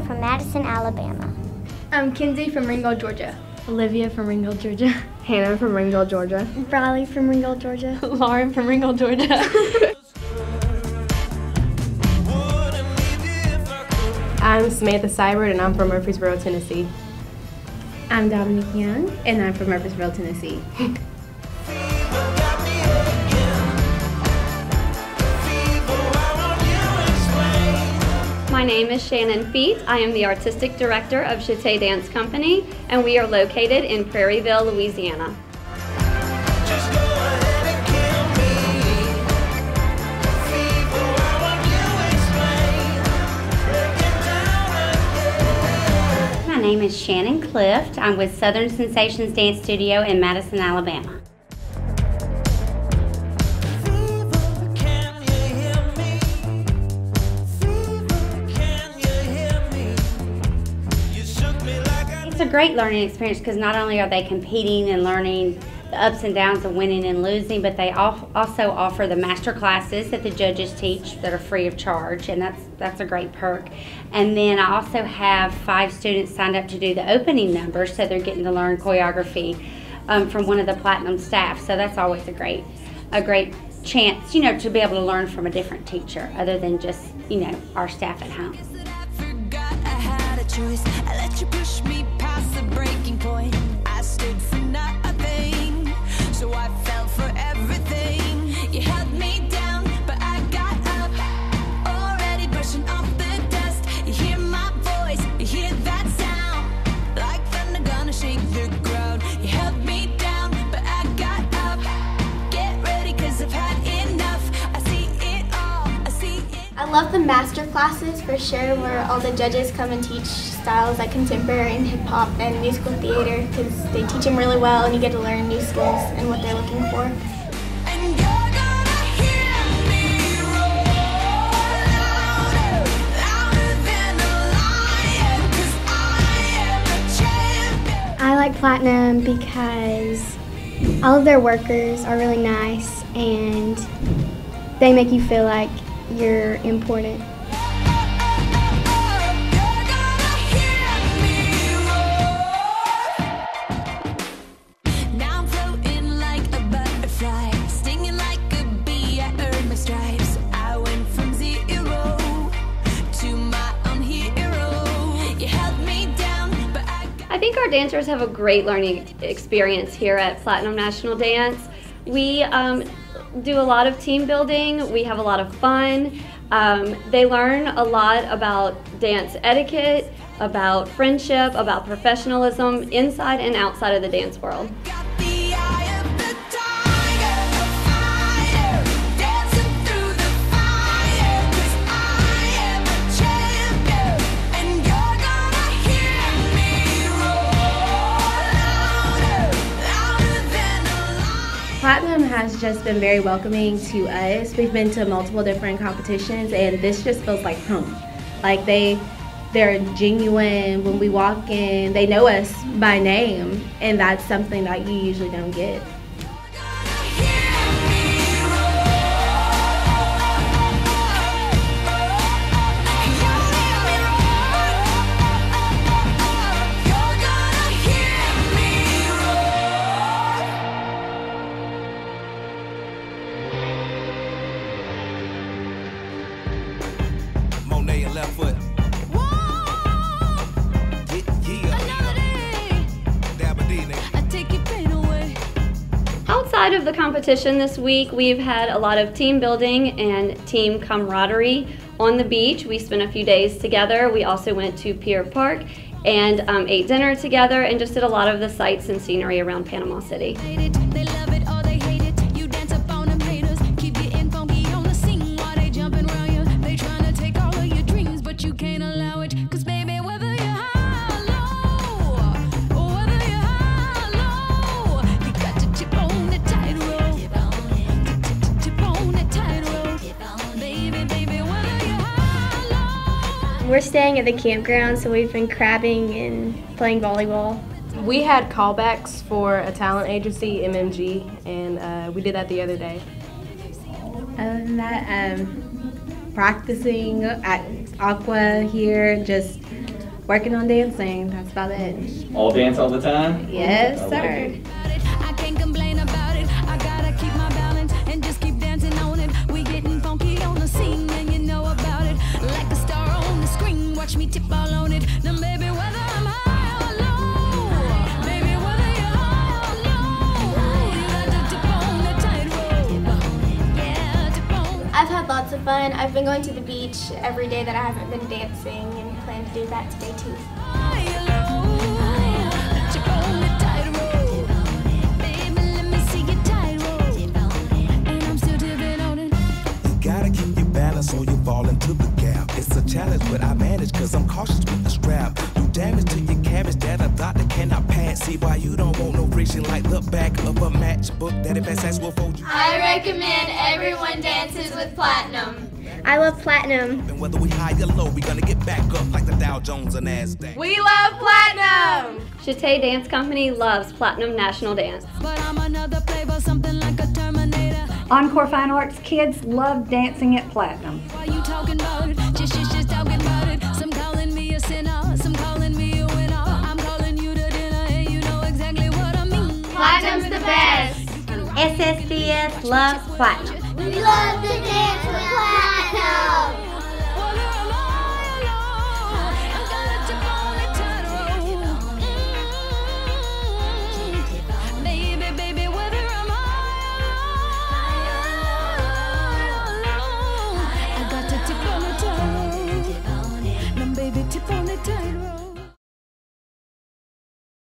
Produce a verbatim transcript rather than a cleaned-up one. Lauren from Madison, Alabama. I'm Kinsey from Ringgold, Georgia. Olivia from Ringgold, Georgia. Hannah from Ringgold, Georgia. Raleigh from Ringgold, Georgia. Lauren from Ringgold, Georgia. I'm Samantha Seibert and I'm from Murfreesboro, Tennessee. I'm Dominique Young and I'm from Murfreesboro, Tennessee. My name is Shannon Feet. I am the Artistic Director of Chate Dance Company, and we are located in Prairieville, Louisiana. My name is Shannon Clift. I'm with Southern Sensations Dance Studio in Madison, Alabama. It's a great learning experience because not only are they competing and learning the ups and downs of winning and losing, but they also offer the master classes that the judges teach that are free of charge, and that's that's a great perk. And then I also have five students signed up to do the opening numbers, so they're getting to learn choreography um, from one of the Platinum staff, so that's always a great a great chance, you know, to be able to learn from a different teacher other than just, you know, our staff at home. I let you push me past the breaking point. I stood for nothing, so I fell for everything. You held me down, but I got up, already brushing off the dust. You hear my voice, you hear that sound, like thunder gonna shake the ground. You held me down, but I got up. Get ready, cause I've had enough. I see it all, I see it. I love the master classes for sure, where all the judges come and teach styles like contemporary and hip hop and musical theater, because they teach them really well and you get to learn new skills and what they're looking for. And you're gonna hear me roar louder, louder than a lion, cause I am a champion. I like Platinum because all of their workers are really nice and they make you feel like you're important. Dancers have a great learning experience here at Platinum National Dance. We um, do a lot of team building, we have a lot of fun. Um, they learn a lot about dance etiquette, about friendship, about professionalism inside and outside of the dance world. Platinum has just been very welcoming to us. We've been to multiple different competitions and this just feels like home. Like they, they're genuine when we walk in. They know us by name and that's something that you usually don't get. Outside of the competition this week, we've had a lot of team building and team camaraderie on the beach. We spent a few days together. We also went to Pier Park and um, ate dinner together and just did a lot of the sights and scenery around Panama City. We're staying at the campground, so we've been crabbing and playing volleyball. We had callbacks for a talent agency, M M G, and uh, we did that the other day. Other than that, um, practicing at Aqua here, just working on dancing. That's about it. All dance all the time? Yes, I sir. Like me tip all on it, then baby whether I'm high or low, baby whether you're high or low, you got to tip on the tightrope, yeah, tip on. I've had lots of fun. I've been going to the beach every day that I haven't been dancing and plan to do that today too. So you fall into the gap. It's a challenge, but I manage because I'm cautious with the strap. You damage to your cabbage that a doctor cannot pass. See why you don't want no friction like the back of a matchbook that if S S will fold you. I recommend everyone dances with Platinum. I love Platinum. And whether we high or low, we're gonna get back up like the Dow Jones and NASDAQ. We love Platinum! Chate Dance Company loves Platinum National Dance. But I'm another flavor, something like a Terminator. Encore Fine Arts kids love dancing at Platinum. Why you talking about it? Just, just, just talking about it. Some calling me a sinner, some calling me a winner. I'm calling you to dinner and you know exactly what I mean. Platinum's the best. S S D S loves Platinum. We love to dance with Platinum.